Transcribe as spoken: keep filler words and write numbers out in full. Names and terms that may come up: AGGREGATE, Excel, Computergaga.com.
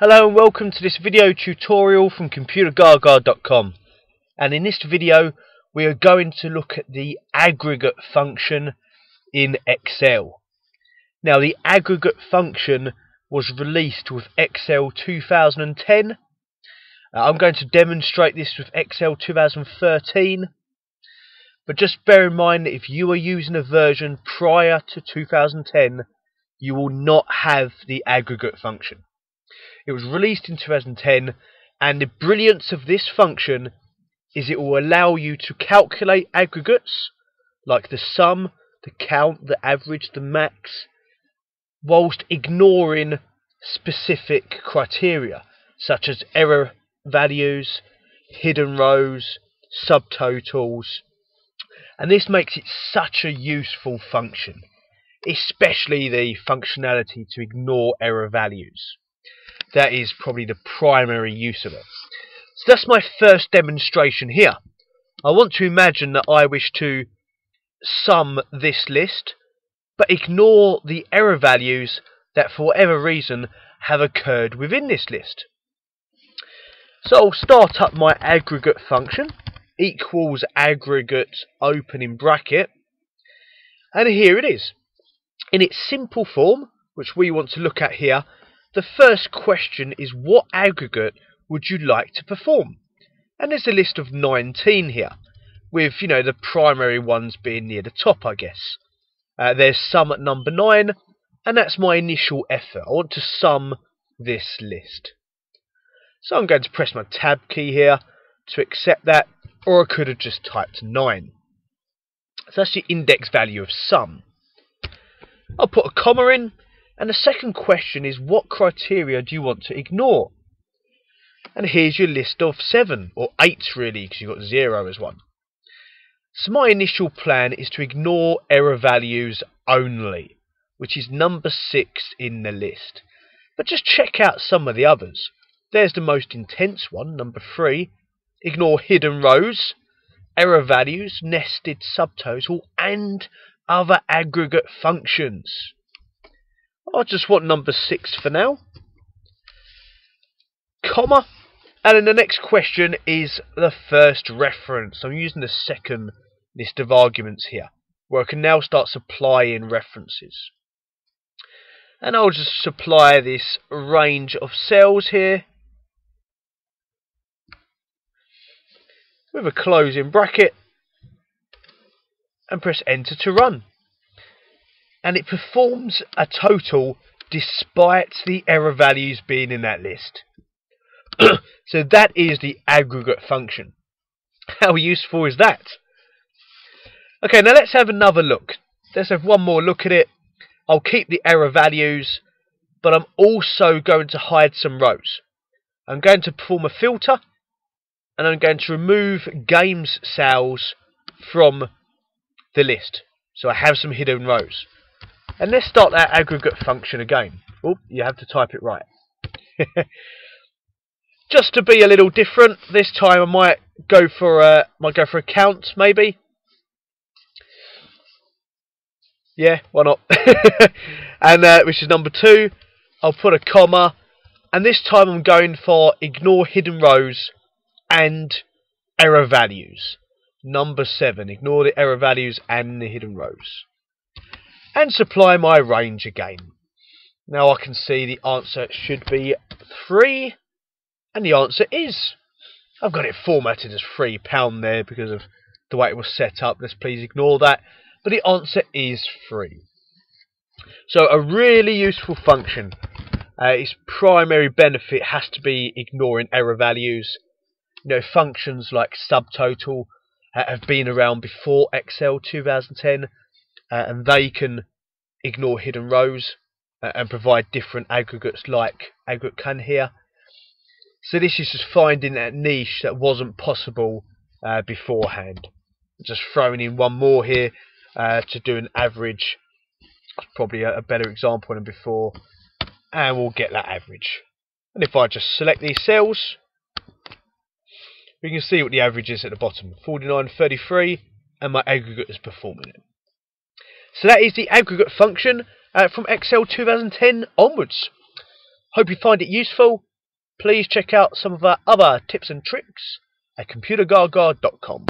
Hello and welcome to this video tutorial from Computergaga dot com, and in this video we are going to look at the aggregate function in Excel. Now, the aggregate function was released with Excel two thousand ten. uh, I'm going to demonstrate this with Excel two thousand thirteen, but just bear in mind that if you are using a version prior to two thousand ten, you will not have the aggregate function. It was released in two thousand ten, and the brilliance of this function is it will allow you to calculate aggregates like the sum, the count, the average, the max, whilst ignoring specific criteria such as error values, hidden rows, subtotals. And this makes it such a useful function, especially the functionality to ignore error values. That is probably the primary use of it. So that's my first demonstration here. I want to imagine that I wish to sum this list, but ignore the error values that for whatever reason have occurred within this list. So I'll start up my aggregate function, equals aggregate opening bracket, and here it is. In its simple form, which we want to look at here, the first question is, what aggregate would you like to perform? And there's a list of nineteen here, with, you know, the primary ones being near the top, I guess. Uh, there's sum at number nine, and that's my initial effort. I want to sum this list. So I'm going to press my tab key here to accept that, or I could have just typed nine. So that's the index value of sum. I'll put a comma in. And the second question is, what criteria do you want to ignore? And here's your list of seven, or eight really, because you've got zero as one. So my initial plan is to ignore error values only, which is number six in the list. But just check out some of the others. There's the most intense one, number three. Ignore hidden rows, error values, nested subtotal, and other aggregate functions. I just want number six for now. Comma. And then the next question is the first reference. I'm using the second list of arguments here, where I can now start supplying references. And I'll just supply this range of cells here, with a closing bracket, and press enter to run. And it performs a total despite the error values being in that list. So that is the aggregate function. How useful is that? Okay, now let's have another look. Let's have one more look at it. I'll keep the error values, but I'm also going to hide some rows. I'm going to perform a filter, and I'm going to remove games cells from the list. So I have some hidden rows. And let's start that aggregate function again. Oh, you have to type it right. Just to be a little different, this time I might go for a might go for a count, maybe. Yeah, why not? And uh, which is number two. I'll put a comma, and this time I'm going for ignore hidden rows and error values. Number seven. Ignore the error values and the hidden rows. And supply my range again. Now I can see the answer should be three, and the answer is. I've got it formatted as three pound there because of the way it was set up. Let's please ignore that. But the answer is three. So a really useful function. Uh, its primary benefit has to be ignoring error values. You know, functions like subtotal uh, have been around before Excel two thousand ten. Uh, and they can ignore hidden rows uh, and provide different aggregates like aggregate can here. So this is just finding that niche that wasn't possible uh, beforehand. Just throwing in one more here uh, to do an average. It's probably a, a better example than before. And we'll get that average. And if I just select these cells, we can see what the average is at the bottom. forty-nine, thirty-three, and my aggregate is performing it. So that is the aggregate function uh, from Excel two thousand ten onwards. Hope you find it useful. Please check out some of our other tips and tricks at Computergaga dot com.